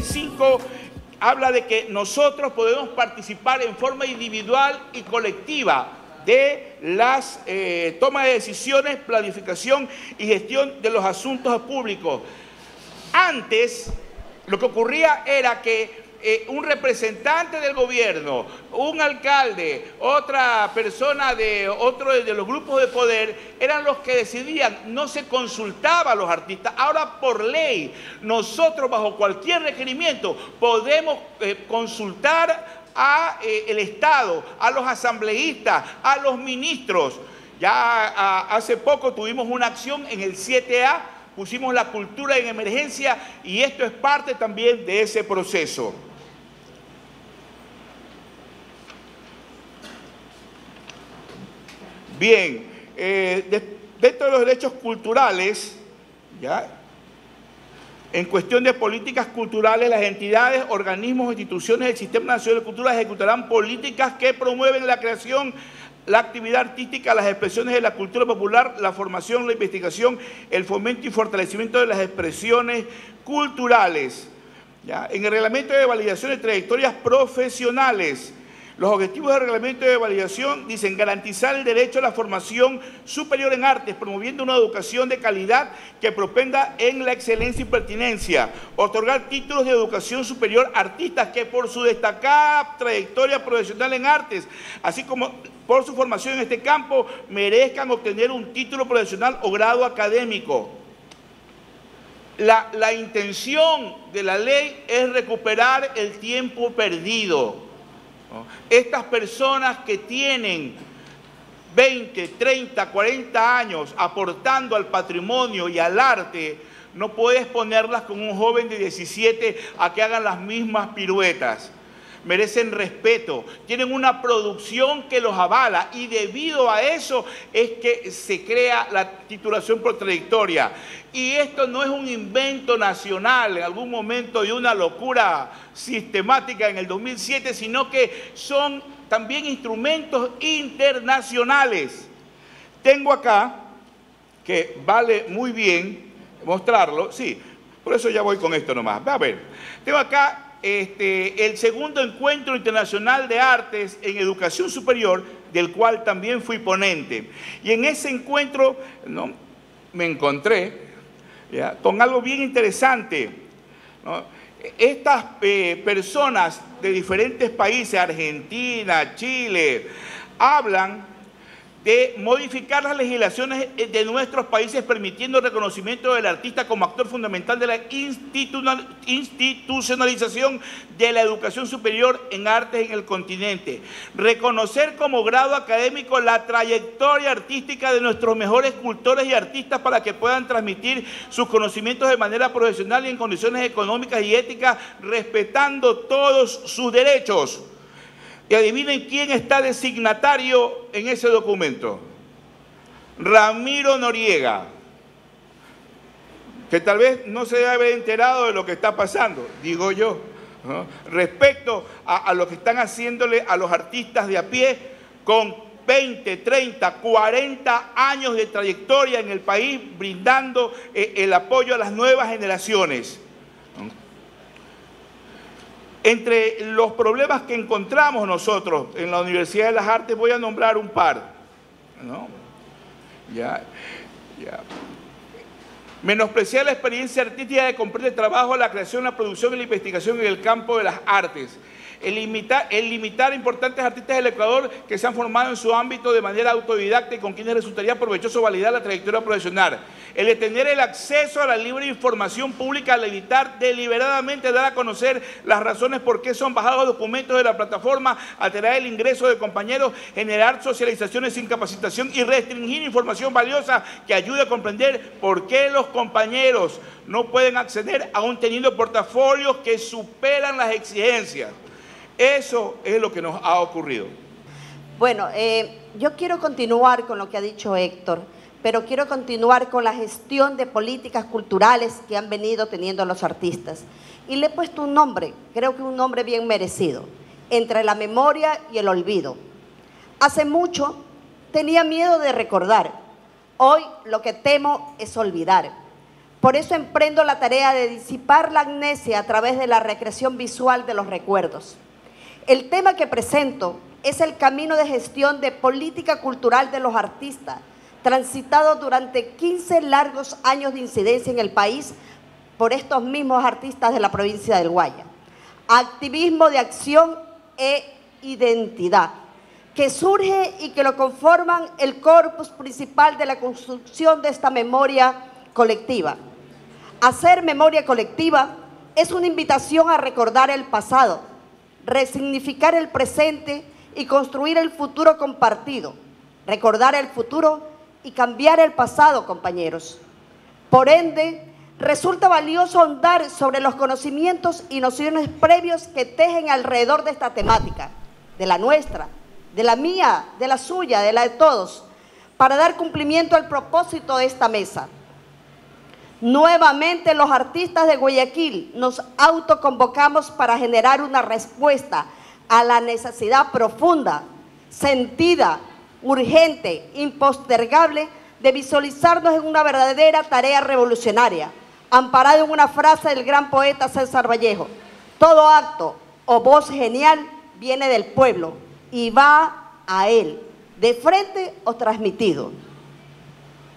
35 habla de que nosotros podemos participar en forma individual y colectiva de las tomas de decisiones, planificación y gestión de los asuntos públicos. Antes, lo que ocurría era que un representante del gobierno, un alcalde, otra persona de otro de los grupos de poder, eran los que decidían, no se consultaba a los artistas. Ahora por ley, nosotros bajo cualquier requerimiento podemos consultar a el Estado, a los asambleístas, a los ministros. Ya hace poco tuvimos una acción en el 7A, pusimos la cultura en emergencia y esto es parte también de ese proceso. Bien, dentro de los derechos culturales, ¿ya? En cuestión de políticas culturales, las entidades, organismos, instituciones del Sistema Nacional de Cultura ejecutarán políticas que promueven la creación, la actividad artística, las expresiones de la cultura popular, la formación, la investigación, el fomento y fortalecimiento de las expresiones culturales. ¿Ya? En el reglamento de validación de trayectorias profesionales, los objetivos del reglamento de validación dicen garantizar el derecho a la formación superior en artes, promoviendo una educación de calidad que propenda en la excelencia y pertinencia, otorgar títulos de educación superior a artistas que por su destacada trayectoria profesional en artes, así como por su formación en este campo, merezcan obtener un título profesional o grado académico. La intención de la ley es recuperar el tiempo perdido. Estas personas que tienen 20, 30, 40 años aportando al patrimonio y al arte, no puedes ponerlas con un joven de 17 a que hagan las mismas piruetas. Merecen respeto, tienen una producción que los avala y debido a eso es que se crea la titulación por trayectoria. Y esto no es un invento nacional, en algún momento de una locura sistemática en el 2007, sino que son también instrumentos internacionales. Tengo acá, que vale muy bien mostrarlo, sí, por eso ya voy con esto nomás. A ver, tengo acá el segundo encuentro internacional de artes en educación superior, del cual también fui ponente. Y en ese encuentro ¿no? me encontré ¿ya? con algo bien interesante. ¿No? Estas personas de diferentes países, Argentina, Chile, hablan de modificar las legislaciones de nuestros países permitiendo el reconocimiento del artista como actor fundamental de la institucionalización de la educación superior en artes en el continente. Reconocer como grado académico la trayectoria artística de nuestros mejores cultores y artistas para que puedan transmitir sus conocimientos de manera profesional y en condiciones económicas y éticas, respetando todos sus derechos. Y adivinen quién está de signatario en ese documento. Ramiro Noriega, que tal vez no se debe haber enterado de lo que está pasando, digo yo, ¿no? Respecto a lo que están haciéndole a los artistas de a pie con 20, 30, 40 años de trayectoria en el país, brindando el apoyo a las nuevas generaciones. Entre los problemas que encontramos nosotros en la Universidad de las Artes, voy a nombrar un par. ¿No? Menospreciar la experiencia artística de comprender el trabajo, la creación, la producción y la investigación en el campo de las artes. El limitar importantes artistas del Ecuador que se han formado en su ámbito de manera autodidacta y con quienes resultaría provechoso validar la trayectoria profesional. El detener el acceso a la libre información pública al evitar deliberadamente dar a conocer las razones por qué son bajados documentos de la plataforma, alterar el ingreso de compañeros, generar socializaciones sin capacitación y restringir información valiosa que ayude a comprender por qué los compañeros no pueden acceder aún teniendo portafolios que superan las exigencias. Eso es lo que nos ha ocurrido. Bueno, yo quiero continuar con lo que ha dicho Héctor, pero quiero continuar con la gestión de políticas culturales que han venido teniendo los artistas. Y le he puesto un nombre, creo que un nombre bien merecido, entre la memoria y el olvido. Hace mucho tenía miedo de recordar, hoy lo que temo es olvidar. Por eso emprendo la tarea de disipar la amnesia a través de la recreación visual de los recuerdos. El tema que presento es el camino de gestión de política cultural de los artistas, transitado durante 15 largos años de incidencia en el país por estos mismos artistas de la provincia del Guaya. Activismo de acción e identidad, que surge y que lo conforman el corpus principal de la construcción de esta memoria colectiva. Hacer memoria colectiva es una invitación a recordar el pasado, resignificar el presente y construir el futuro compartido, recordar el futuro y cambiar el pasado, compañeros. Por ende, resulta valioso ahondar sobre los conocimientos y nociones previos que tejen alrededor de esta temática, de la nuestra, de la mía, de la suya, de la de todos, para dar cumplimiento al propósito de esta mesa. Nuevamente los artistas de Guayaquil nos autoconvocamos para generar una respuesta a la necesidad profunda, sentida, urgente, impostergable de visualizarnos en una verdadera tarea revolucionaria, amparado en una frase del gran poeta César Vallejo: todo acto o voz genial viene del pueblo y va a él, de frente o transmitido.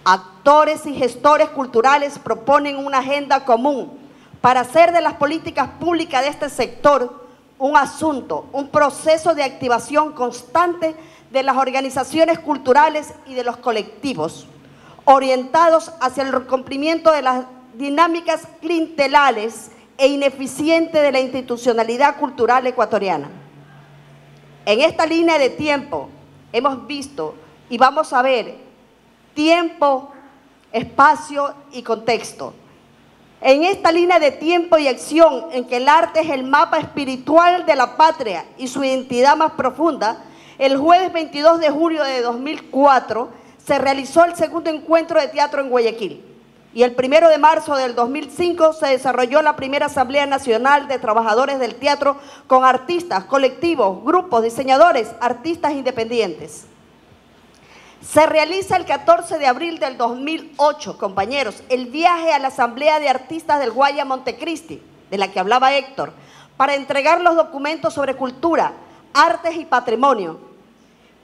Actores y gestores culturales proponen una agenda común para hacer de las políticas públicas de este sector un asunto, un proceso de activación constante de las organizaciones culturales y de los colectivos, orientados hacia el cumplimiento de las dinámicas clientelares e ineficientes de la institucionalidad cultural ecuatoriana. En esta línea de tiempo hemos visto y vamos a ver tiempo, espacio y contexto. En esta línea de tiempo y acción en que el arte es el mapa espiritual de la patria y su identidad más profunda, el jueves 22 de julio de 2004 se realizó el segundo encuentro de teatro en Guayaquil y el 1 de marzo del 2005 se desarrolló la primera Asamblea Nacional de Trabajadores del Teatro con artistas, colectivos, grupos, diseñadores, artistas independientes. Se realiza el 14 de abril del 2008, compañeros, el viaje a la Asamblea de Artistas del Guaya Montecristi, de la que hablaba Héctor, para entregar los documentos sobre cultura, artes y patrimonio.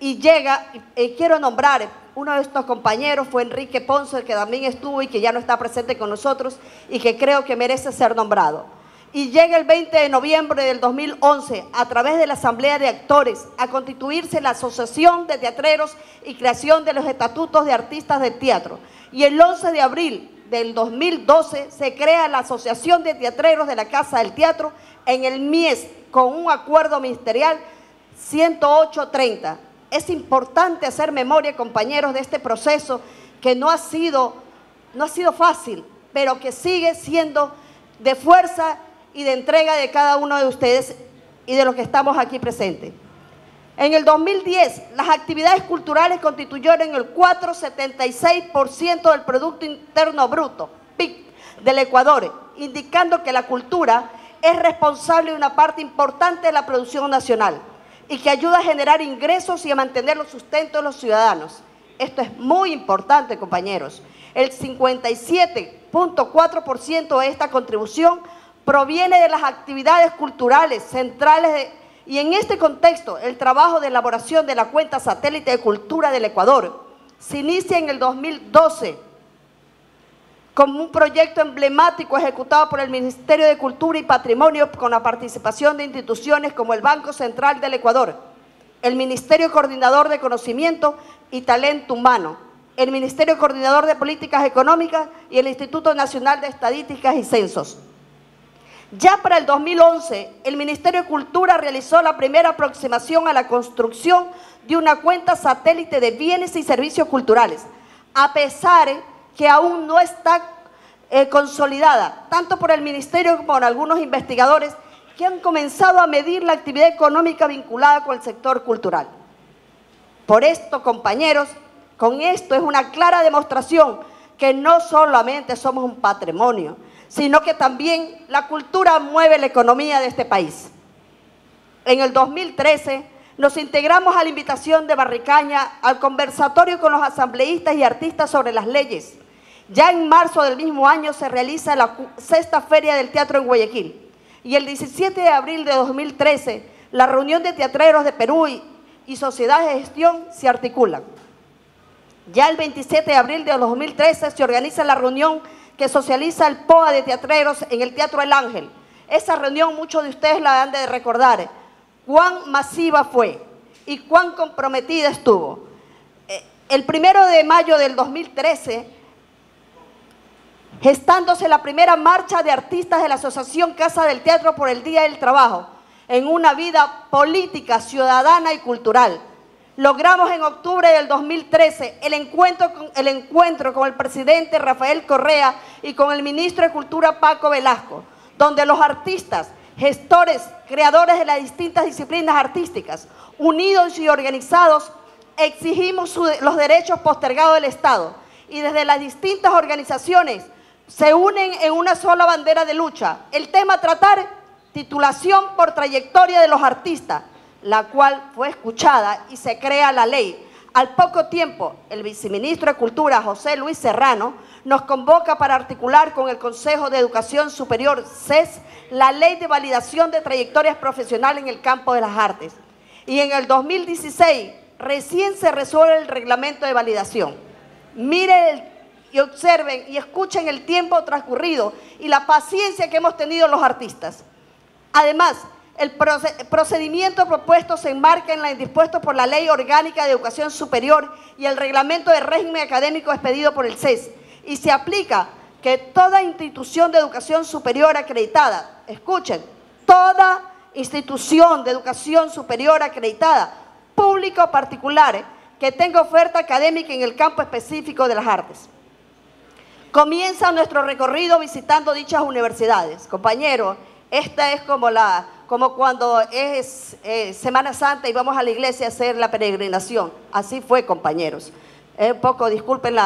Y llega, quiero nombrar, uno de estos compañeros fue Enrique Ponce, que también estuvo y que ya no está presente con nosotros y que creo que merece ser nombrado. Y llega el 20 de noviembre del 2011, a través de la Asamblea de Actores, a constituirse la Asociación de Teatreros y creación de los Estatutos de Artistas del Teatro. Y el 11 de abril del 2012 se crea la Asociación de Teatreros de la Casa del Teatro en el MIES, con un acuerdo ministerial 108-30. Es importante hacer memoria, compañeros, de este proceso que no ha sido fácil, pero que sigue siendo de fuerza y de entrega de cada uno de ustedes y de los que estamos aquí presentes. En el 2010, las actividades culturales constituyeron el 4,76% del Producto Interno Bruto, PIB, del Ecuador, indicando que la cultura es responsable de una parte importante de la producción nacional y que ayuda a generar ingresos y a mantener los sustentos de los ciudadanos. Esto es muy importante, compañeros. El 57.4% de esta contribución proviene de las actividades culturales centrales y en este contexto el trabajo de elaboración de la cuenta satélite de cultura del Ecuador se inicia en el 2012 como un proyecto emblemático ejecutado por el Ministerio de Cultura y Patrimonio con la participación de instituciones como el Banco Central del Ecuador, el Ministerio Coordinador de Conocimiento y Talento Humano, el Ministerio Coordinador de Políticas Económicas y el Instituto Nacional de Estadísticas y Censos. Ya para el 2011, el Ministerio de Cultura realizó la primera aproximación a la construcción de una cuenta satélite de bienes y servicios culturales, a pesar que aún no está consolidada, tanto por el Ministerio como por algunos investigadores que han comenzado a medir la actividad económica vinculada con el sector cultural. Por esto, compañeros, con esto es una clara demostración que no solamente somos un patrimonio, sino que también la cultura mueve la economía de este país. En el 2013 nos integramos a la invitación de Barricaña al conversatorio con los asambleístas y artistas sobre las leyes Ya en marzo del mismo año se realiza la sexta Feria del Teatro en Guayaquil y el 17 de abril de 2013 la reunión de teatreros de Perú y Sociedad de Gestión se articulan. Ya el 27 de abril de 2013 se organiza la reunión que socializa el POA de teatreros en el Teatro El Ángel. Esa reunión muchos de ustedes la han de recordar. ¿Cuán masiva fue y cuán comprometida estuvo? El 1 de mayo del 2013, gestándose la primera marcha de artistas de la Asociación Casa del Teatro por el Día del Trabajo, en una vida política, ciudadana y cultural. Logramos en octubre del 2013 el encuentro con el presidente Rafael Correa y con el ministro de Cultura Paco Velasco, donde los artistas, gestores, creadores de las distintas disciplinas artísticas, unidos y organizados, exigimos los derechos postergados del Estado y desde las distintas organizaciones se unen en una sola bandera de lucha. El tema a tratar, titulación por trayectoria de los artistas, la cual fue escuchada y se crea la ley. Al poco tiempo, el viceministro de Cultura, José Luis Serrano, nos convoca para articular con el Consejo de Educación Superior, CES, la Ley de Validación de Trayectorias Profesionales en el Campo de las Artes. Y en el 2016, recién se resuelve el reglamento de validación. Miren y observen y escuchen el tiempo transcurrido y la paciencia que hemos tenido los artistas. Además, el procedimiento propuesto se enmarca en lo dispuesto por la Ley Orgánica de Educación Superior y el Reglamento de Régimen Académico expedido por el CES, y se aplica que toda institución de educación superior acreditada, escuchen, toda institución de educación superior acreditada, pública o particular, que tenga oferta académica en el campo específico de las artes. Comienza nuestro recorrido visitando dichas universidades. Compañeros, esta es como cuando es Semana Santa y vamos a la iglesia a hacer la peregrinación. Así fue, compañeros. Un poco, disculpen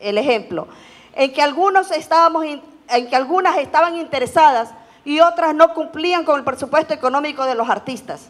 el ejemplo. En que algunas estaban interesadas y otras no cumplían con el presupuesto económico de los artistas.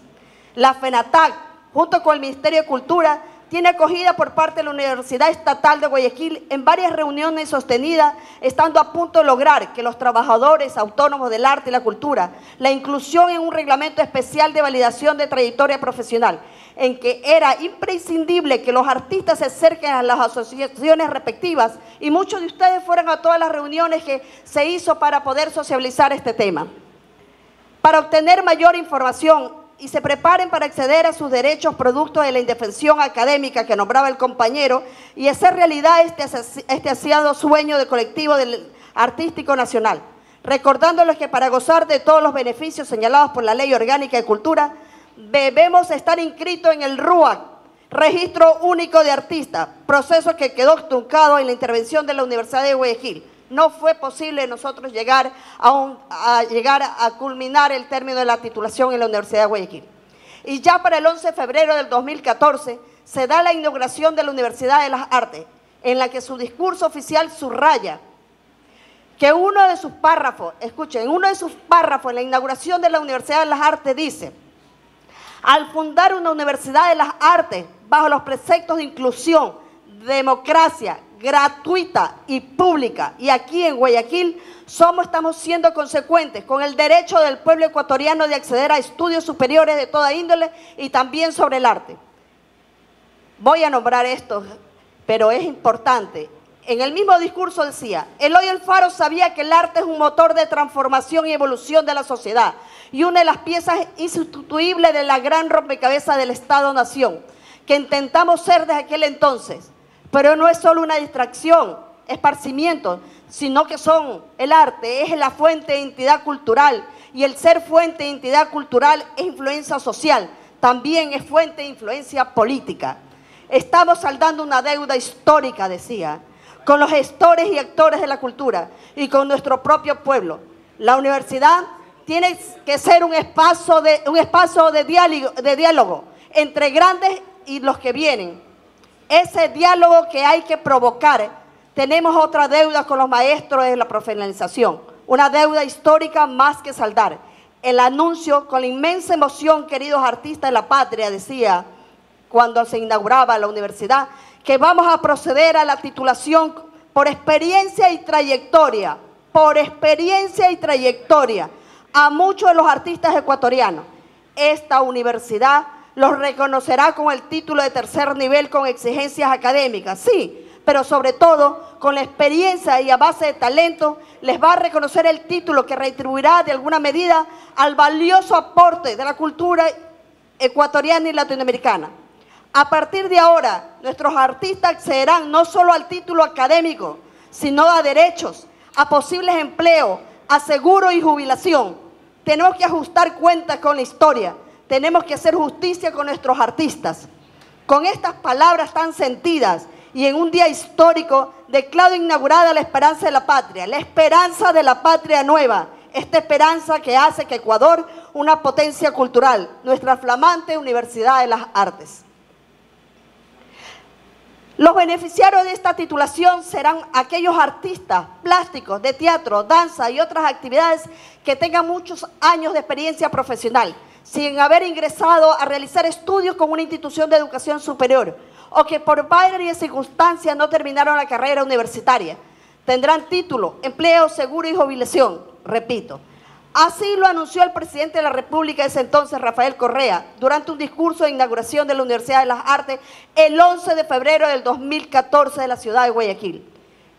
La FENATAC, junto con el Ministerio de Cultura, tiene acogida por parte de la Universidad Estatal de Guayaquil en varias reuniones sostenidas, estando a punto de lograr que los trabajadores autónomos del arte y la cultura, la inclusión en un reglamento especial de validación de trayectoria profesional, en que era imprescindible que los artistas se acerquen a las asociaciones respectivas y muchos de ustedes fueron a todas las reuniones que se hizo para poder sociabilizar este tema. Para obtener mayor información, y se preparen para acceder a sus derechos producto de la indefensión académica que nombraba el compañero y hacer realidad este ansiado sueño del colectivo del artístico nacional, recordándoles que para gozar de todos los beneficios señalados por la Ley Orgánica de Cultura, debemos estar inscritos en el RUAC, Registro Único de Artistas, proceso que quedó truncado en la intervención de la Universidad de Guayaquil. No fue posible nosotros llegar a culminar el término de la titulación en la Universidad de Guayaquil. Y ya para el 11 de febrero del 2014 se da la inauguración de la Universidad de las Artes, en la que su discurso oficial subraya que uno de sus párrafos, escuchen, uno de sus párrafos en la inauguración de la Universidad de las Artes dice: al fundar una Universidad de las Artes bajo los preceptos de inclusión, democracia, gratuita y pública, y aquí en Guayaquil estamos siendo consecuentes con el derecho del pueblo ecuatoriano de acceder a estudios superiores de toda índole y también sobre el arte. Voy a nombrar esto, pero es importante. En el mismo discurso decía: Eloy Alfaro sabía que el arte es un motor de transformación y evolución de la sociedad y una de las piezas insustituibles de la gran rompecabezas del Estado-Nación, que intentamos ser desde aquel entonces. Pero no es solo una distracción, esparcimiento, sino que el arte es la fuente de identidad cultural y el ser fuente de identidad cultural es influencia social, también es fuente de influencia política. Estamos saldando una deuda histórica, decía, con los gestores y actores de la cultura y con nuestro propio pueblo. La universidad tiene que ser un espacio de diálogo entre grandes y los que vienen. Ese diálogo que hay que provocar. Tenemos otra deuda con los maestros de la profesionalización, una deuda histórica más que saldar. El anuncio con la inmensa emoción, queridos artistas de la patria, decía cuando se inauguraba la universidad, que vamos a proceder a la titulación por experiencia y trayectoria, a muchos de los artistas ecuatorianos. Esta universidad los reconocerá con el título de tercer nivel con exigencias académicas, sí, pero sobre todo con la experiencia y a base de talento les va a reconocer el título que retribuirá de alguna medida al valioso aporte de la cultura ecuatoriana y latinoamericana. A partir de ahora, nuestros artistas accederán no solo al título académico, sino a derechos, a posibles empleos, a seguro y jubilación. Tenemos que ajustar cuentas con la historia, tenemos que hacer justicia con nuestros artistas. Con estas palabras tan sentidas y en un día histórico, declaro inaugurada la esperanza de la patria nueva, esta esperanza que hace que Ecuador una potencia cultural, nuestra flamante Universidad de las Artes. Los beneficiarios de esta titulación serán aquellos artistas plásticos de teatro, danza y otras actividades que tengan muchos años de experiencia profesional, sin haber ingresado a realizar estudios con una institución de educación superior o que por varias circunstancias no terminaron la carrera universitaria. Tendrán título, empleo, seguro y jubilación, repito. Así lo anunció el presidente de la República ese entonces, Rafael Correa, durante un discurso de inauguración de la Universidad de las Artes el 11 de febrero del 2014 de la ciudad de Guayaquil.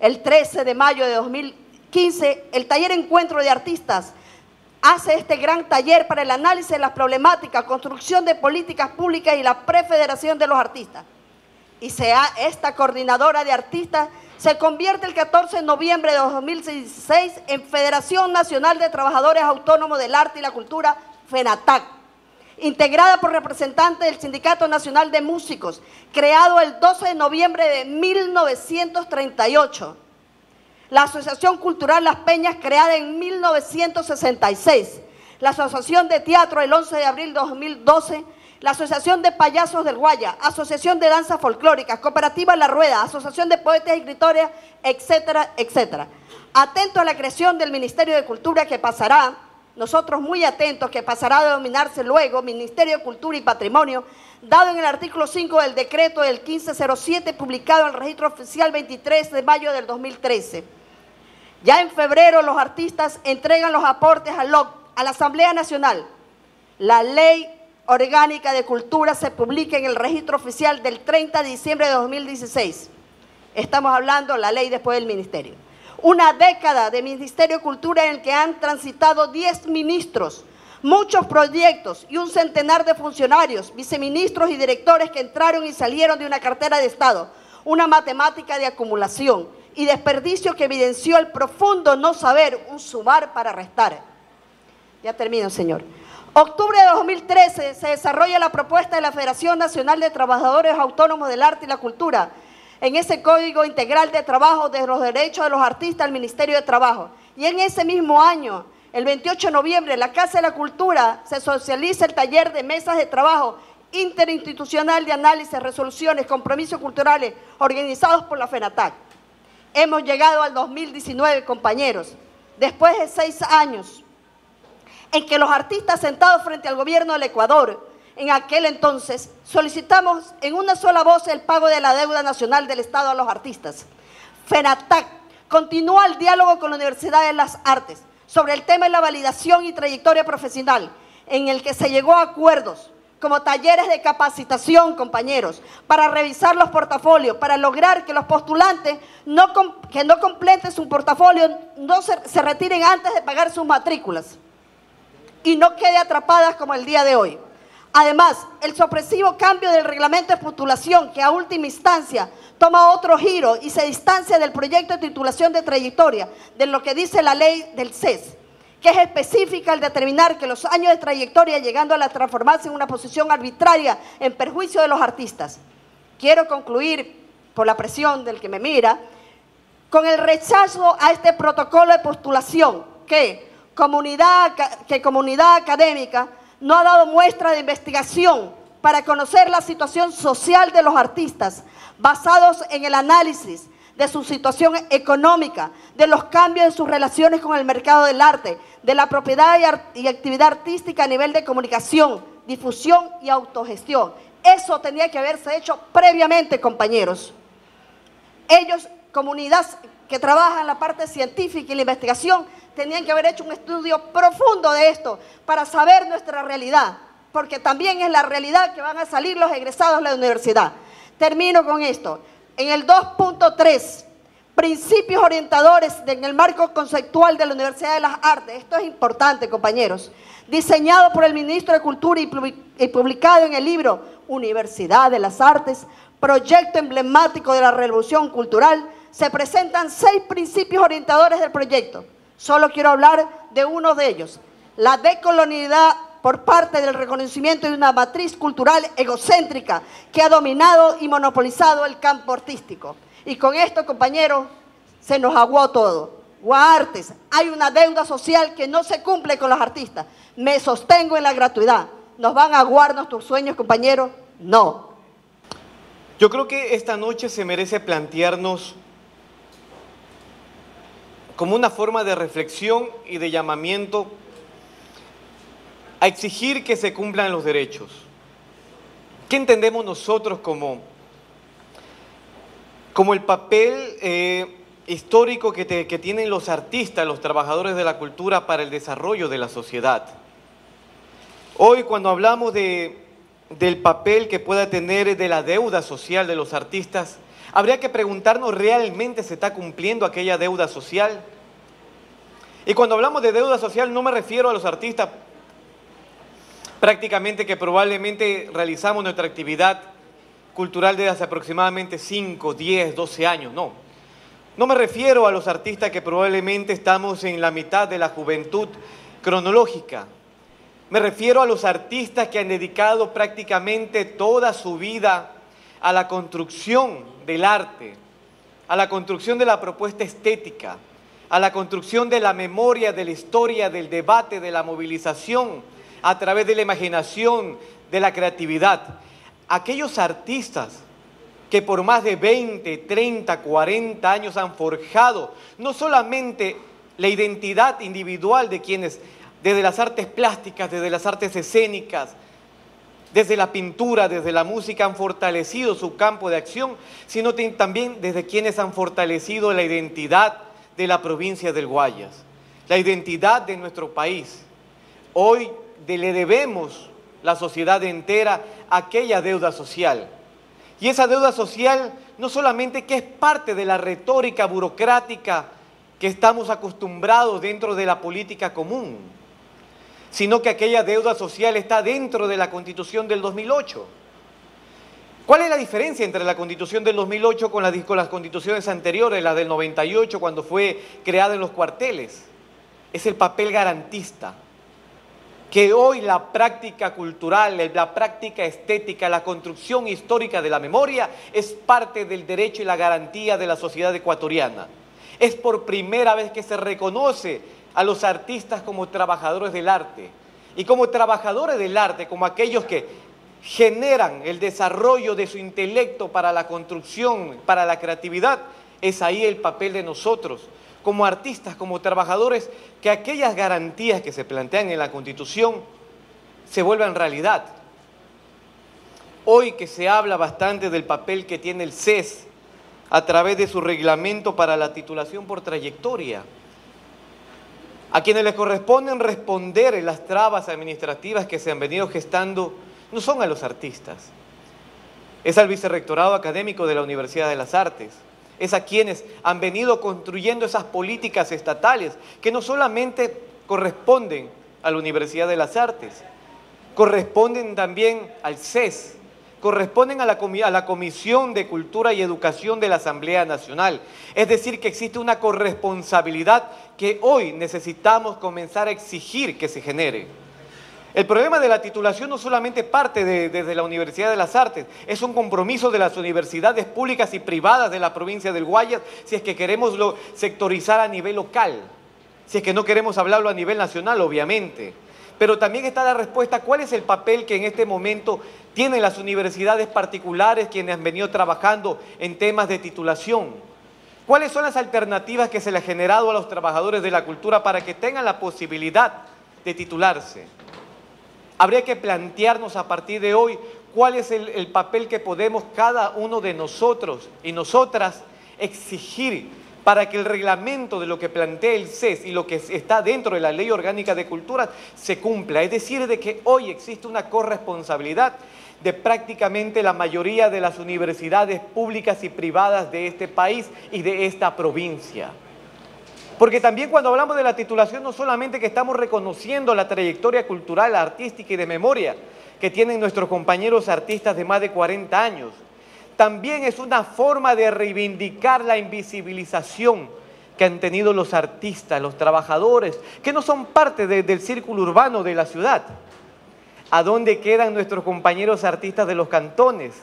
El 13 de mayo de 2015, el taller Encuentro de Artistas hace este gran taller para el análisis de las problemáticas, construcción de políticas públicas y la prefederación de los artistas. Y esta coordinadora de artistas se convierte el 14 de noviembre de 2016 en Federación Nacional de Trabajadores Autónomos del Arte y la Cultura, FENATAC, integrada por representantes del Sindicato Nacional de Músicos, creado el 12 de noviembre de 1938. La Asociación Cultural Las Peñas, creada en 1966. La Asociación de Teatro, el 11 de abril de 2012. La Asociación de Payasos del Guaya, Asociación de Danzas Folclóricas, Cooperativa La Rueda, Asociación de Poetas y Escritores, etcétera, etcétera. Atento a la creación del Ministerio de Cultura que pasará, nosotros muy atentos, que pasará a denominarse luego Ministerio de Cultura y Patrimonio, dado en el artículo 5 del decreto del 1507, publicado en el registro oficial 23 de mayo del 2013. Ya en febrero los artistas entregan los aportes a la Asamblea Nacional. La ley orgánica de cultura se publica en el registro oficial del 30 de diciembre de 2016. Estamos hablando de la ley después del ministerio. Una década de Ministerio de Cultura en el que han transitado 10 ministros, muchos proyectos y un centenar de funcionarios, viceministros y directores que entraron y salieron de una cartera de Estado, una matemática de acumulación y desperdicio que evidenció el profundo no saber, un sumar para restar. Ya termino, señor. Octubre de 2013 se desarrolla la propuesta de la Federación Nacional de Trabajadores Autónomos del Arte y la Cultura en ese Código Integral de Trabajo de los Derechos de los Artistas al Ministerio de Trabajo. Y en ese mismo año, el 28 de noviembre, en la Casa de la Cultura se socializa el taller de mesas de trabajo interinstitucional de análisis, resoluciones, compromisos culturales organizados por la FENATAC. Hemos llegado al 2019, compañeros, después de 6 años. En que los artistas sentados frente al gobierno del Ecuador, en aquel entonces, solicitamos en una sola voz el pago de la deuda nacional del Estado a los artistas. FENATAC continúa el diálogo con la Universidad de las Artes sobre el tema de la validación y trayectoria profesional, en el que se llegó a acuerdos como talleres de capacitación, compañeros, para revisar los portafolios, para lograr que los postulantes que no completen su portafolio no se retiren antes de pagar sus matrículas y no quede atrapadas como el día de hoy. Además, el sorpresivo cambio del reglamento de postulación que a última instancia toma otro giro y se distancia del proyecto de titulación de trayectoria de lo que dice la ley del CES, que es específica al determinar que los años de trayectoria llegando a la transformarse en una posición arbitraria en perjuicio de los artistas. Quiero concluir, por la presión del que me mira, con el rechazo a este protocolo de postulación que comunidad académica no ha dado muestra de investigación para conocer la situación social de los artistas, basados en el análisis de su situación económica, de los cambios en sus relaciones con el mercado del arte, de la propiedad y actividad artística a nivel de comunicación, difusión y autogestión. Eso tenía que haberse hecho previamente, compañeros. Ellos comunidad que trabaja en la parte científica y la investigación tenían que haber hecho un estudio profundo de esto para saber nuestra realidad, porque también es la realidad que van a salir los egresados de la universidad. Termino con esto. En el 2.3, principios orientadores en el marco conceptual de la Universidad de las Artes. Esto es importante, compañeros. Diseñado por el Ministro de Cultura y publicado en el libro Universidad de las Artes, proyecto emblemático de la Revolución Cultural, se presentan 6 principios orientadores del proyecto. Solo quiero hablar de uno de ellos. La decolonialidad por parte del reconocimiento de una matriz cultural egocéntrica que ha dominado y monopolizado el campo artístico. Y con esto, compañeros, se nos aguó todo. Guartes, hay una deuda social que no se cumple con los artistas. Me sostengo en la gratuidad. ¿Nos van a aguar nuestros sueños, compañeros? No. Yo creo que esta noche se merece plantearnos como una forma de reflexión y de llamamiento a exigir que se cumplan los derechos. ¿Qué entendemos nosotros como el papel histórico que tienen los artistas, los trabajadores de la cultura para el desarrollo de la sociedad? Hoy, cuando hablamos del papel que pueda tener de la deuda social de los artistas, habría que preguntarnos, ¿realmente se está cumpliendo aquella deuda social? Y cuando hablamos de deuda social no me refiero a los artistas, prácticamente que probablemente realizamos nuestra actividad cultural desde hace aproximadamente 5, 10, 12 años, no. No me refiero a los artistas que probablemente estamos en la mitad de la juventud cronológica. Me refiero a los artistas que han dedicado prácticamente toda su vida a la construcción del arte, a la construcción de la propuesta estética, a la construcción de la memoria, de la historia, del debate, de la movilización, a través de la imaginación, de la creatividad. Aquellos artistas que por más de 20, 30, 40 años han forjado no solamente la identidad individual de quienes, desde las artes plásticas, desde las artes escénicas, desde la pintura, desde la música, han fortalecido su campo de acción, sino también desde quienes han fortalecido la identidad de la provincia del Guayas, la identidad de nuestro país. Hoy le debemos la sociedad entera aquella deuda social. Y esa deuda social no solamente que es parte de la retórica burocrática que estamos acostumbrados dentro de la política común, sino que aquella deuda social está dentro de la Constitución del 2008. ¿Cuál es la diferencia entre la Constitución del 2008 con las constituciones anteriores, la del 98 cuando fue creada en los cuarteles? Es el papel garantista. Que hoy la práctica cultural, la práctica estética, la construcción histórica de la memoria es parte del derecho y la garantía de la sociedad ecuatoriana. Es por primera vez que se reconoce a los artistas como trabajadores del arte. Y como trabajadores del arte, como aquellos que generan el desarrollo de su intelecto para la construcción, para la creatividad, es ahí el papel de nosotros como artistas, como trabajadores, que aquellas garantías que se plantean en la Constitución se vuelvan realidad. Hoy que se habla bastante del papel que tiene el CES a través de su reglamento para la titulación por trayectoria, a quienes les corresponden responder en las trabas administrativas que se han venido gestando, no son a los artistas, es al Vicerrectorado Académico de la Universidad de las Artes, es a quienes han venido construyendo esas políticas estatales que no solamente corresponden a la Universidad de las Artes, corresponden también al CES, corresponden a la Comisión de Cultura y Educación de la Asamblea Nacional. Es decir, que existe una corresponsabilidad que hoy necesitamos comenzar a exigir que se genere. El problema de la titulación no solamente parte desde la Universidad de las Artes, es un compromiso de las universidades públicas y privadas de la provincia del Guayas si es que queremos sectorizar a nivel local, si es que no queremos hablarlo a nivel nacional, obviamente. Pero también está la respuesta, ¿cuál es el papel que en este momento tienen las universidades particulares quienes han venido trabajando en temas de titulación? ¿Cuáles son las alternativas que se le ha generado a los trabajadores de la cultura para que tengan la posibilidad de titularse? Habría que plantearnos a partir de hoy cuál es el papel que podemos cada uno de nosotros y nosotras exigir para que el reglamento de lo que plantea el CES y lo que está dentro de la Ley Orgánica de Cultura se cumpla. Es decir, de que hoy existe una corresponsabilidad de prácticamente la mayoría de las universidades públicas y privadas de este país y de esta provincia. Porque también cuando hablamos de la titulación, no solamente que estamos reconociendo la trayectoria cultural, artística y de memoria que tienen nuestros compañeros artistas de más de 40 años, también es una forma de reivindicar la invisibilización que han tenido los artistas, los trabajadores, que no son parte del círculo urbano de la ciudad. ¿A dónde quedan nuestros compañeros artistas de los cantones,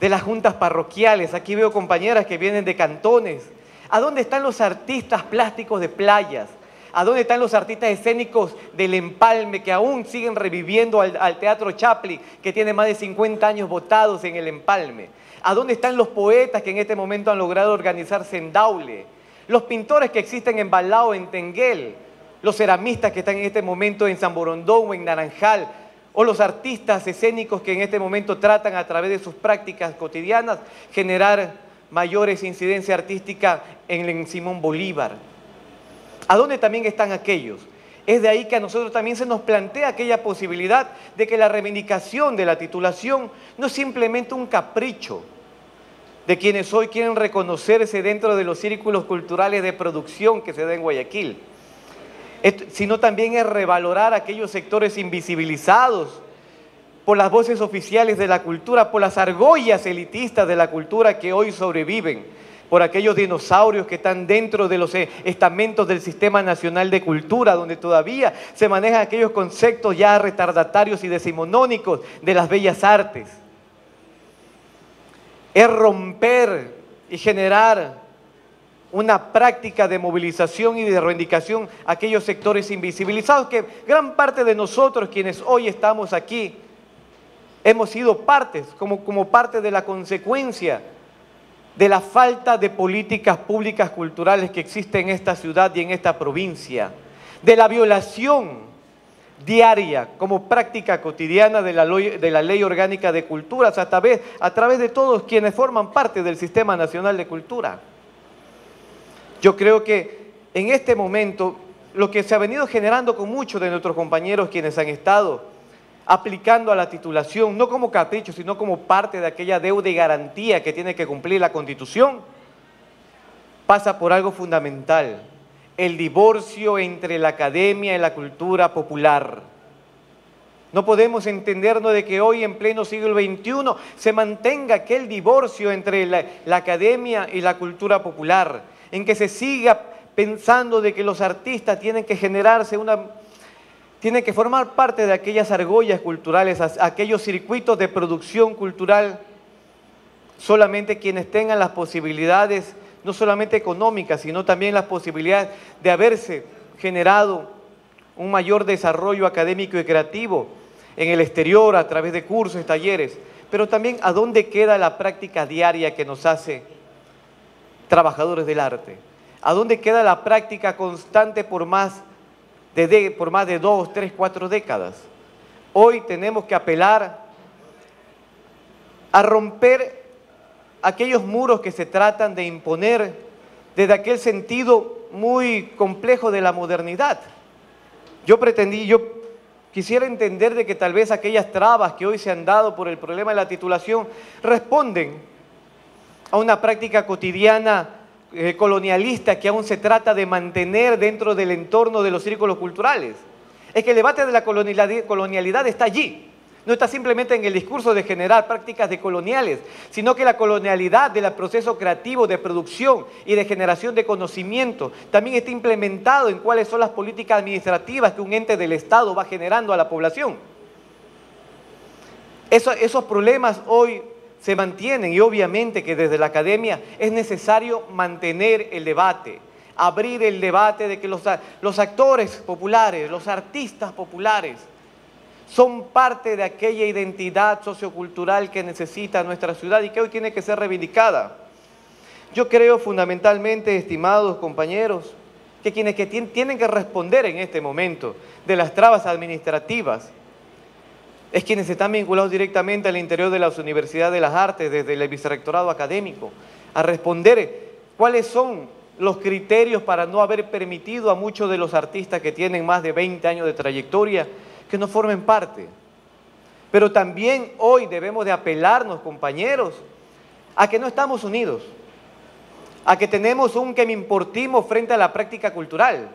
de las juntas parroquiales? Aquí veo compañeras que vienen de cantones. ¿A dónde están los artistas plásticos de playas? ¿A dónde están los artistas escénicos del empalme que aún siguen reviviendo al Teatro Chapli, que tiene más de 50 años botados en el empalme? ¿A dónde están los poetas que en este momento han logrado organizar Sendaule? Los pintores que existen en Balao, en Tenguel, los ceramistas que están en este momento en San Borondón o en Naranjal, o los artistas escénicos que en este momento tratan a través de sus prácticas cotidianas generar mayores incidencia artística en Simón Bolívar. ¿A dónde también están aquellos? Es de ahí que a nosotros también se nos plantea aquella posibilidad de que la reivindicación de la titulación no es simplemente un capricho de quienes hoy quieren reconocerse dentro de los círculos culturales de producción que se da en Guayaquil, sino también es revalorar aquellos sectores invisibilizados por las voces oficiales de la cultura, por las argollas elitistas de la cultura que hoy sobreviven, por aquellos dinosaurios que están dentro de los estamentos del Sistema Nacional de Cultura, donde todavía se manejan aquellos conceptos ya retardatarios y decimonónicos de las bellas artes. Es romper y generar una práctica de movilización y de reivindicación a aquellos sectores invisibilizados que gran parte de nosotros, quienes hoy estamos aquí, hemos sido partes, como parte de la consecuencia de la falta de políticas públicas culturales que existe en esta ciudad y en esta provincia, de la violación diaria como práctica cotidiana de la Ley Orgánica de Culturas a través de todos quienes forman parte del Sistema Nacional de Cultura. Yo creo que en este momento lo que se ha venido generando con muchos de nuestros compañeros quienes han estado aplicando a la titulación, no como capricho, sino como parte de aquella deuda y garantía que tiene que cumplir la Constitución, pasa por algo fundamental: el divorcio entre la academia y la cultura popular. No podemos entendernos de que hoy, en pleno siglo XXI, se mantenga aquel divorcio entre la academia y la cultura popular, en que se siga pensando de que los artistas tienen que generarse tiene que formar parte de aquellas argollas culturales, aquellos circuitos de producción cultural, solamente quienes tengan las posibilidades, no solamente económicas, sino también las posibilidades de haberse generado un mayor desarrollo académico y creativo en el exterior, a través de cursos, talleres, pero también a dónde queda la práctica diaria que nos hace trabajadores del arte, a dónde queda la práctica constante por más de 2, 3, 4 décadas. Hoy tenemos que apelar a romper aquellos muros que se tratan de imponer desde aquel sentido muy complejo de la modernidad. Yo quisiera entender de que tal vez aquellas trabas que hoy se han dado por el problema de la titulación responden a una práctica cotidiana colonialista que aún se trata de mantener dentro del entorno de los círculos culturales. Es que el debate de la colonialidad está allí. No está simplemente en el discurso de generar prácticas de coloniales, sino que la colonialidad del proceso creativo de producción y de generación de conocimiento también está implementado en cuáles son las políticas administrativas que un ente del Estado va generando a la población. Esos problemas hoy se mantienen, y obviamente que desde la academia es necesario mantener el debate, abrir el debate de que los actores populares, los artistas populares, son parte de aquella identidad sociocultural que necesita nuestra ciudad y que hoy tiene que ser reivindicada. Yo creo fundamentalmente, estimados compañeros, que quienes que tienen que responder en este momento de las trabas administrativas es quienes están vinculados directamente al interior de las universidades de las artes, desde el vicerrectorado académico, a responder cuáles son los criterios para no haber permitido a muchos de los artistas que tienen más de 20 años de trayectoria que no formen parte. Pero también hoy debemos de apelarnos, compañeros, a que no estamos unidos, a que tenemos un que me importimo frente a la práctica cultural,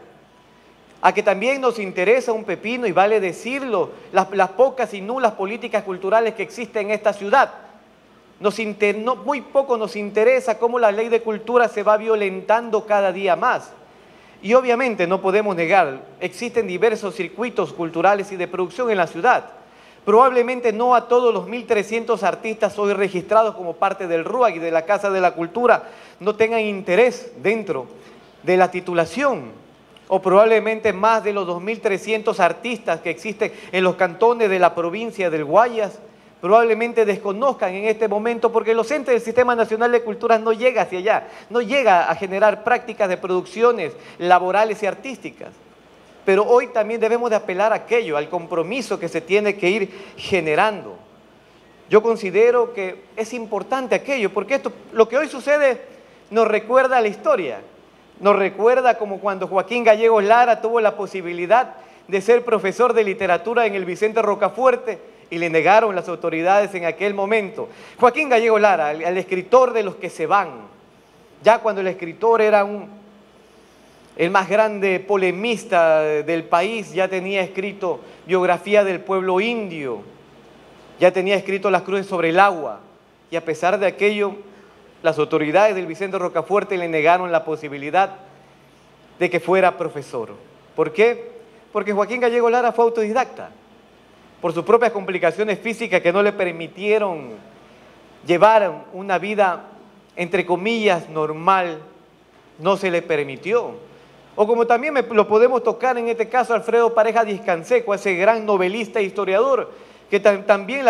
a que también nos interesa un pepino, y vale decirlo, las pocas y nulas políticas culturales que existen en esta ciudad. Muy poco nos interesa cómo la ley de cultura se va violentando cada día más. Y obviamente no podemos negar, existen diversos circuitos culturales y de producción en la ciudad. Probablemente no a todos los 1.300 artistas hoy registrados como parte del RUAG y de la Casa de la Cultura no tengan interés dentro de la titulación, o probablemente más de los 2.300 artistas que existen en los cantones de la provincia del Guayas probablemente desconozcan en este momento, porque los entes del Sistema Nacional de Culturas no llega hacia allá, no llega a generar prácticas de producciones laborales y artísticas. Pero hoy también debemos de apelar a aquello, al compromiso que se tiene que ir generando. Yo considero que es importante aquello, porque esto, lo que hoy sucede, nos recuerda a la historia, nos recuerda como cuando Joaquín Gallegos Lara tuvo la posibilidad de ser profesor de literatura en el Vicente Rocafuerte, y le negaron las autoridades en aquel momento. Joaquín Gallegos Lara, el escritor de los que se van, ya cuando el escritor era el más grande polemista del país, ya tenía escrito Biografía del Pueblo Indio, ya tenía escrito Las Cruces sobre el Agua, y a pesar de aquello, las autoridades del Vicente Rocafuerte le negaron la posibilidad de que fuera profesor. ¿Por qué? Porque Joaquín Gallegos Lara fue autodidacta, por sus propias complicaciones físicas que no le permitieron llevar una vida, entre comillas, normal, no se le permitió. O como también lo podemos tocar en este caso Alfredo Pareja Discanseco, ese gran novelista e historiador, que también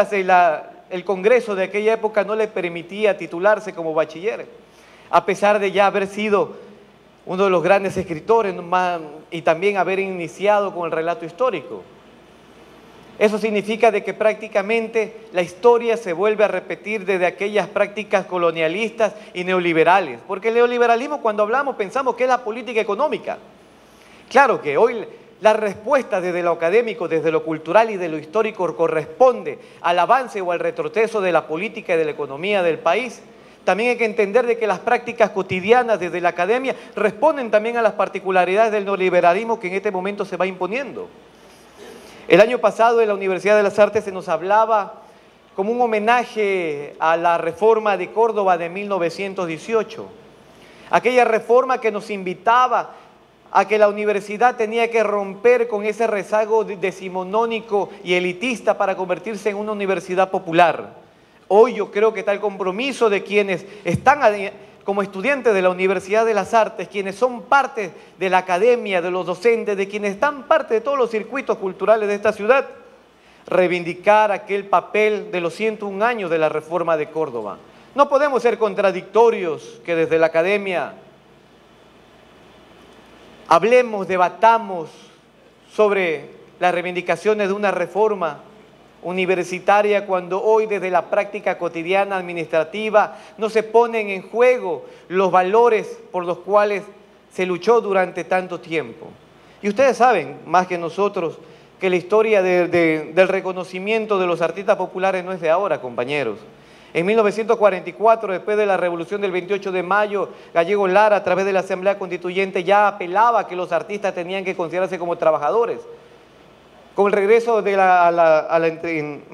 el Congreso de aquella época no le permitía titularse como bachiller, a pesar de ya haber sido uno de los grandes escritores y también haber iniciado con el relato histórico. Eso significa de que prácticamente la historia se vuelve a repetir desde aquellas prácticas colonialistas y neoliberales. Porque el neoliberalismo, cuando hablamos, pensamos que es la política económica. Claro que hoy la respuesta desde lo académico, desde lo cultural y de lo histórico corresponde al avance o al retroceso de la política y de la economía del país. También hay que entender de que las prácticas cotidianas desde la academia responden también a las particularidades del neoliberalismo que en este momento se va imponiendo. El año pasado en la Universidad de las Artes se nos hablaba como un homenaje a la Reforma de Córdoba de 1918. Aquella reforma que nos invitaba a que la universidad tenía que romper con ese rezago decimonónico y elitista para convertirse en una universidad popular. Hoy yo creo que está el compromiso de quienes están como estudiantes de la Universidad de las Artes, quienes son parte de la academia, de los docentes, de quienes están parte de todos los circuitos culturales de esta ciudad, reivindicar aquel papel de los 101 años de la Reforma de Córdoba. No podemos ser contradictorios que desde la academia hablemos, debatamos sobre las reivindicaciones de una reforma universitaria cuando hoy desde la práctica cotidiana administrativa no se ponen en juego los valores por los cuales se luchó durante tanto tiempo. Y ustedes saben, más que nosotros, que la historia del reconocimiento de los artistas populares no es de ahora, compañeros. En 1944, después de la Revolución del 28 de mayo, Gallegos Lara, a través de la Asamblea Constituyente, ya apelaba que los artistas tenían que considerarse como trabajadores. Con el regreso de la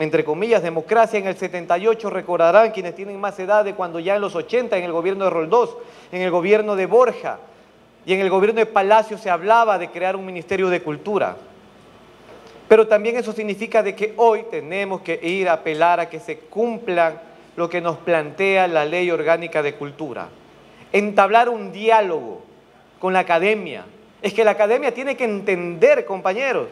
entre comillas, democracia en el 78, recordarán quienes tienen más edad de cuando ya en los 80, en el gobierno de Roldós, en el gobierno de Borja y en el gobierno de Palacio se hablaba de crear un Ministerio de Cultura. Pero también eso significa de que hoy tenemos que ir a apelar a que se cumplan lo que nos plantea la Ley Orgánica de Cultura. Entablar un diálogo con la academia. Es que la academia tiene que entender, compañeros,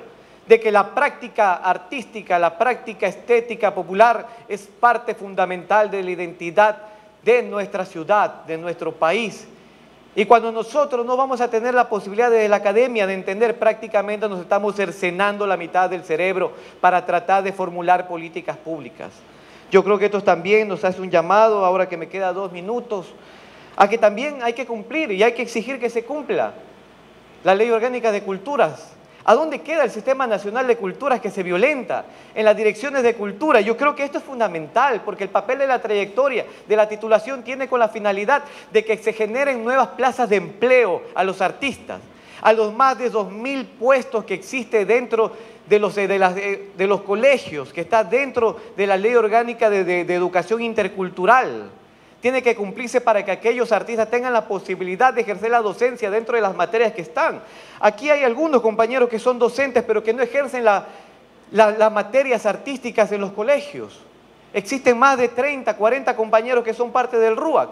de que la práctica artística, la práctica estética popular es parte fundamental de la identidad de nuestra ciudad, de nuestro país. Y cuando nosotros no vamos a tener la posibilidad desde la academia de entender, prácticamente nos estamos cercenando la mitad del cerebro para tratar de formular políticas públicas. Yo creo que esto también nos hace un llamado, ahora que me quedan 2 minutos, a que también hay que cumplir y hay que exigir que se cumpla la Ley Orgánica de Culturas. ¿A dónde queda el Sistema Nacional de Culturas que se violenta? En las direcciones de cultura. Yo creo que esto es fundamental, porque el papel de la trayectoria, de la titulación, tiene con la finalidad de que se generen nuevas plazas de empleo a los artistas, a los más de 2.000 puestos que existe dentro de los colegios, que está dentro de la Ley Orgánica de Educación Intercultural. Tiene que cumplirse para que aquellos artistas tengan la posibilidad de ejercer la docencia dentro de las materias que están. Aquí hay algunos compañeros que son docentes, pero que no ejercen las materias artísticas en los colegios. Existen más de 30, 40 compañeros que son parte del RUAC,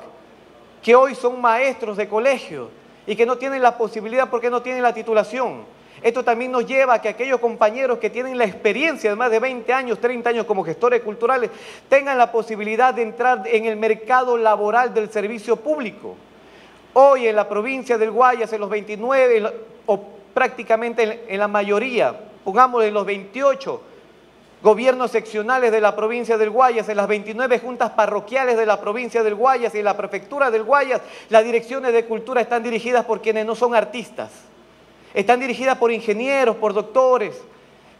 que hoy son maestros de colegio y que no tienen la posibilidad porque no tienen la titulación. Esto también nos lleva a que aquellos compañeros que tienen la experiencia de más de 20 años, 30 años como gestores culturales, tengan la posibilidad de entrar en el mercado laboral del servicio público. Hoy en la provincia del Guayas, en los 29, o prácticamente en la mayoría, pongámosle en los 28 gobiernos seccionales de la provincia del Guayas, en las 29 juntas parroquiales de la provincia del Guayas y en la prefectura del Guayas, las direcciones de cultura están dirigidas por quienes no son artistas. Están dirigidas por ingenieros, por doctores,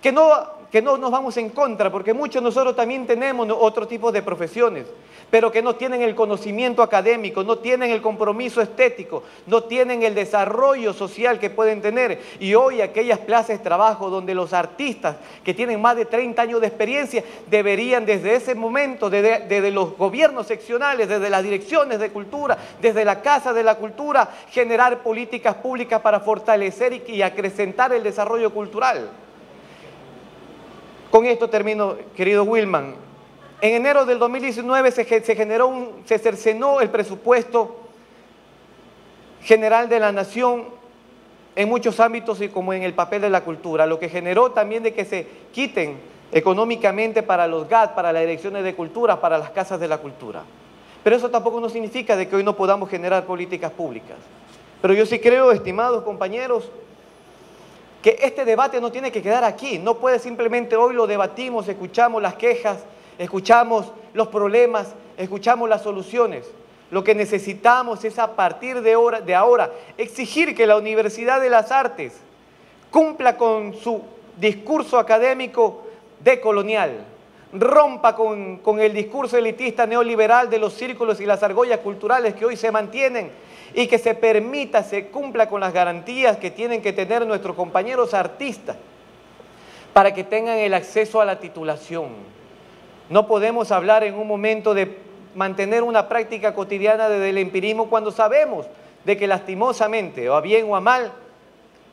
que no nos vamos en contra, porque muchos de nosotros también tenemos otro tipo de profesiones, pero que no tienen el conocimiento académico, no tienen el compromiso estético, no tienen el desarrollo social que pueden tener. Y hoy aquellas plazas de trabajo donde los artistas que tienen más de 30 años de experiencia deberían desde ese momento, desde los gobiernos seccionales, desde las direcciones de cultura, desde la Casa de la Cultura, generar políticas públicas para fortalecer y acrecentar el desarrollo cultural. Con esto termino, querido Wilman. En enero del 2019 se cercenó el presupuesto general de la nación en muchos ámbitos y como en el papel de la cultura, lo que generó también de que se quiten económicamente para los GAT, para las direcciones de cultura, para las casas de la cultura. Pero eso tampoco no significa de que hoy no podamos generar políticas públicas. Pero yo sí creo, estimados compañeros, que este debate no tiene que quedar aquí, no puede simplemente hoy lo debatimos, escuchamos las quejas, escuchamos los problemas, escuchamos las soluciones. Lo que necesitamos es a partir de ahora exigir que la Universidad de las Artes cumpla con su discurso académico decolonial, rompa con el discurso elitista neoliberal de los círculos y las argollas culturales que hoy se mantienen, y que se permita, se cumpla con las garantías que tienen que tener nuestros compañeros artistas para que tengan el acceso a la titulación. No podemos hablar en un momento de mantener una práctica cotidiana desde el empirismo cuando sabemos de que lastimosamente, o a bien o a mal,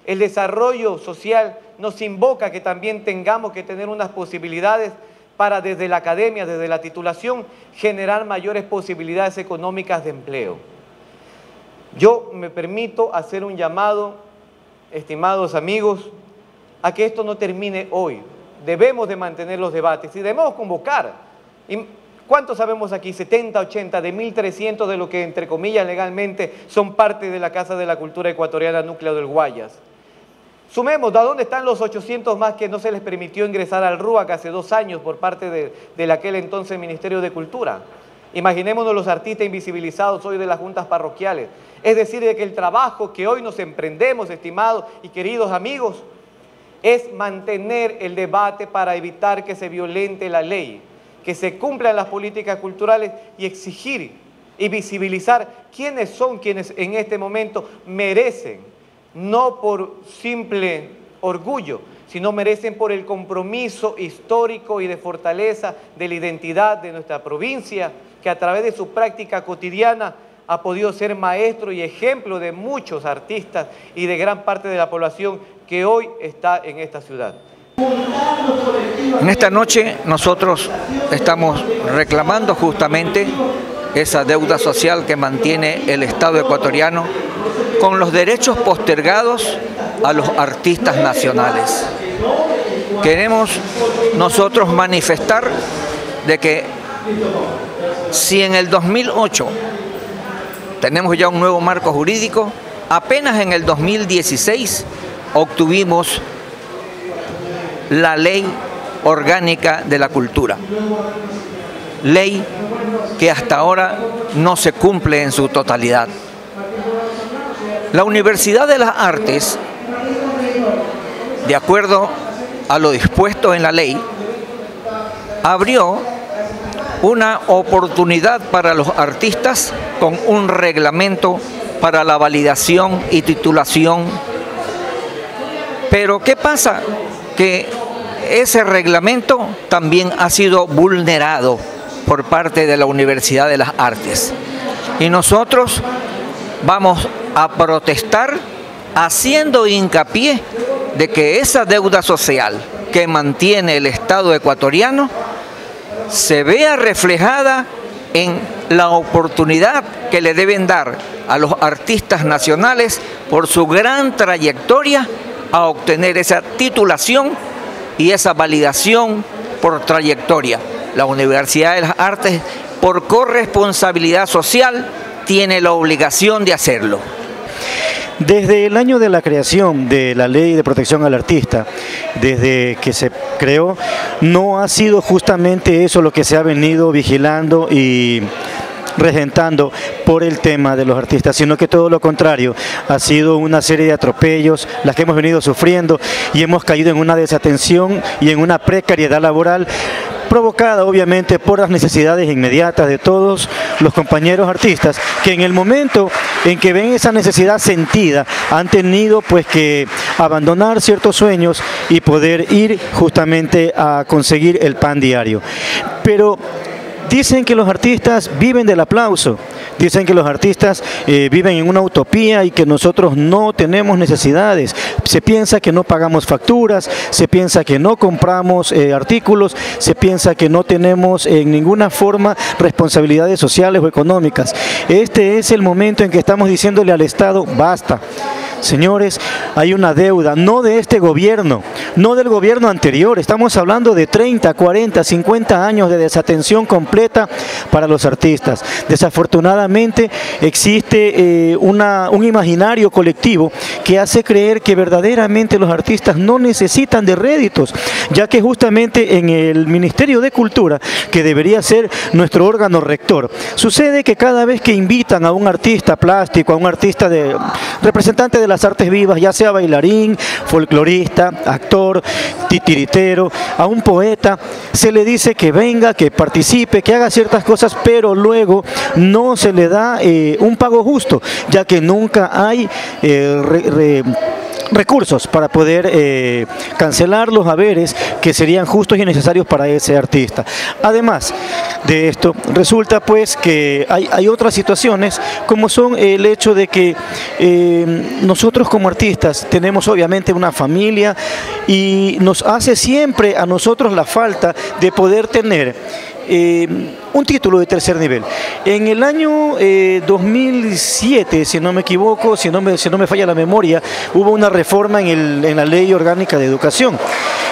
el desarrollo social nos invoca que también tengamos que tener unas posibilidades para desde la academia, desde la titulación, generar mayores posibilidades económicas de empleo. Yo me permito hacer un llamado, estimados amigos, a que esto no termine hoy. Debemos de mantener los debates y debemos convocar. ¿Cuántos sabemos aquí? 70, 80, de 1.300 de lo que, entre comillas, legalmente son parte de la Casa de la Cultura Ecuatoriana Núcleo del Guayas. Sumemos, ¿a dónde están los 800 más que no se les permitió ingresar al RUAC hace 2 años por parte de aquel entonces Ministerio de Cultura? Imaginémonos los artistas invisibilizados hoy de las juntas parroquiales. Es decir, de que el trabajo que hoy nos emprendemos, estimados y queridos amigos, es mantener el debate para evitar que se violente la ley, que se cumplan las políticas culturales y exigir y visibilizar quiénes son quienes en este momento merecen, no por simple orgullo, sino merecen por el compromiso histórico y de fortaleza de la identidad de nuestra provincia, que a través de su práctica cotidiana ha podido ser maestro y ejemplo de muchos artistas y de gran parte de la población que hoy está en esta ciudad. En esta noche nosotros estamos reclamando justamente esa deuda social que mantiene el Estado ecuatoriano con los derechos postergados a los artistas nacionales. Queremos nosotros manifestar de que si en el 2008 tenemos ya un nuevo marco jurídico, apenas en el 2016 obtuvimos la Ley Orgánica de la Cultura. ley que hasta ahora no se cumple en su totalidad. La Universidad de las Artes, de acuerdo a lo dispuesto en la ley, abrió una oportunidad para los artistas con un reglamento para la validación y titulación. Pero ¿qué pasa? Que ese reglamento también ha sido vulnerado por parte de la Universidad de las Artes. Y nosotros vamos a protestar haciendo hincapié de que esa deuda social que mantiene el Estado ecuatoriano se vea reflejada en la oportunidad que le deben dar a los artistas nacionales por su gran trayectoria a obtener esa titulación y esa validación por trayectoria. La Universidad de las Artes, por corresponsabilidad social, tiene la obligación de hacerlo. Desde el año de la creación de la Ley de Protección al Artista, desde que se creó, no ha sido justamente eso lo que se ha venido vigilando y regentando por el tema de los artistas, sino que todo lo contrario, ha sido una serie de atropellos las que hemos venido sufriendo y hemos caído en una desatención y en una precariedad laboral provocada obviamente por las necesidades inmediatas de todos los compañeros artistas, que en el momento en que ven esa necesidad sentida han tenido pues que abandonar ciertos sueños y poder ir justamente a conseguir el pan diario. Pero dicen que los artistas viven del aplauso, dicen que los artistas viven en una utopía y que nosotros no tenemos necesidades. Se piensa que no pagamos facturas, se piensa que no compramos artículos, se piensa que no tenemos en ninguna forma responsabilidades sociales o económicas. Este es el momento en que estamos diciéndole al Estado, basta. Señores, hay una deuda, no de este gobierno, no del gobierno anterior, estamos hablando de 30, 40, 50 años de desatención completa para los artistas. Desafortunadamente existe un imaginario colectivo que hace creer que verdaderamente los artistas no necesitan de réditos, ya que justamente en el Ministerio de Cultura, que debería ser nuestro órgano rector, sucede que cada vez que invitan a un artista plástico, a un artista representante de las artes vivas, ya sea bailarín, folclorista, actor, titiritero, a un poeta, se le dice que venga, que participe, que haga ciertas cosas, pero luego no se le da un pago justo, ya que nunca hay recursos para poder cancelar los haberes que serían justos y necesarios para ese artista. Además de esto, resulta pues que hay otras situaciones, como son el hecho de que nosotros como artistas tenemos obviamente una familia y nos hace siempre a nosotros la falta de poder tener un título de tercer nivel. En el año 2007, si no me equivoco, si no me falla la memoria, hubo una reforma en la Ley Orgánica de Educación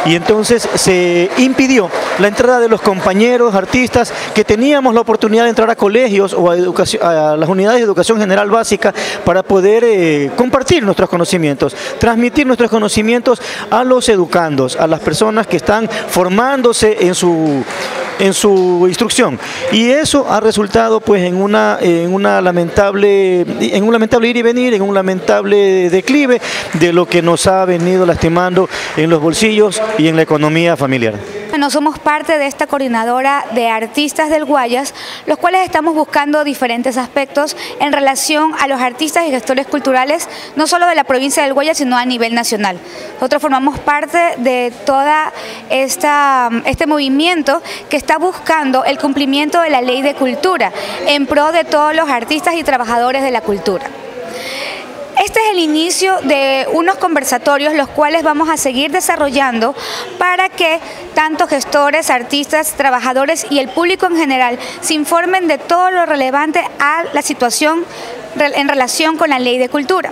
y entonces se impidió la entrada de los compañeros artistas que teníamos la oportunidad de entrar a colegios o a las unidades de educación general básica para poder compartir nuestros conocimientos, transmitir nuestros conocimientos a los educandos, a las personas que están formándose en su instrucción, y eso ha resultado pues en un lamentable ir y venir, en un lamentable declive de lo que nos ha venido lastimando en los bolsillos y en la economía familiar. Bueno, somos parte de esta coordinadora de artistas del Guayas, los cuales estamos buscando diferentes aspectos en relación a los artistas y gestores culturales, no solo de la provincia del Guayas, sino a nivel nacional. Nosotros formamos parte de toda este movimiento que está buscando el cumplimiento de la Ley de Cultura en pro de todos los artistas y trabajadores de la cultura. Este es el inicio de unos conversatorios los cuales vamos a seguir desarrollando para que tanto gestores, artistas, trabajadores y el público en general se informen de todo lo relevante a la situación en relación con la Ley de Cultura.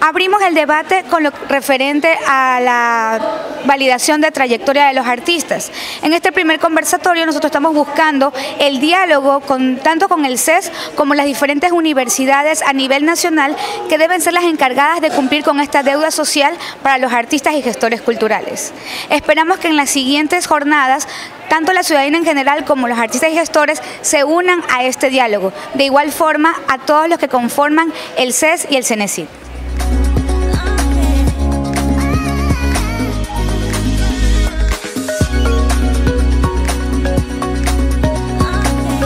Abrimos el debate con lo referente a la validación de trayectoria de los artistas. En este primer conversatorio nosotros estamos buscando el diálogo tanto con el CES como las diferentes universidades a nivel nacional que deben ser las encargadas de cumplir con esta deuda social para los artistas y gestores culturales. Esperamos que en las siguientes jornadas tanto la ciudadanía en general como los artistas y gestores se unan a este diálogo, de igual forma a todos los que conforman el CES y el CENESID.